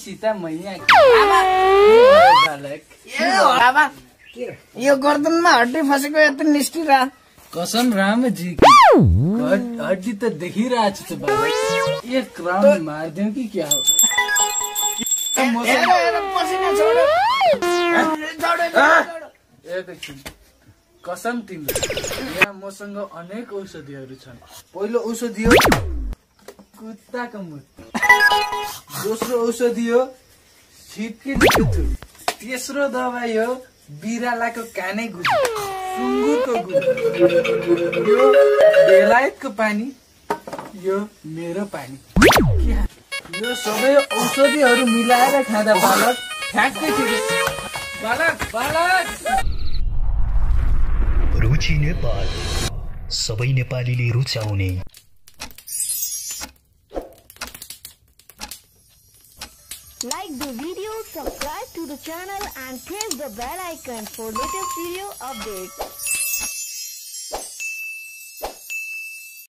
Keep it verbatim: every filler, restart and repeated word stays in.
Sita mania. Baba, you got the Marty Fasco and Nistira. Cosam Ramaji. God, did the Hirach to Baba. Your crown, Martin Kikao. Cosam Tim. Yeah, Mosango on a course of the original. Polo also the good Takamut. दोस्रो औषधि हो छिटके दुख्थु तेस्रो दवाई हो बिरालाको कानै गुठी सुँगुरको गुठी यो बेलायतको पानी यो मेरो पानी यो सबै औषधिहरु मिलाएर खादा बालक ठ्याक्कै ठिक बालक बालक रुचि नेपाल सबै नेपालीले रुचाउने Like the video, subscribe to the channel and press the bell icon for latest video updates.